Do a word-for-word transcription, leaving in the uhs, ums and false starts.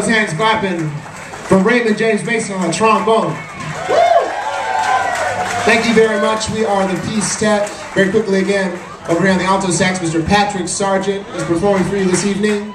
those hands clapping for Raymond James Mason on trombone. Thank you very much. We are the Peacetet. Very quickly again, over here on the alto sax, Mister Patrick Sargent is performing for you this evening.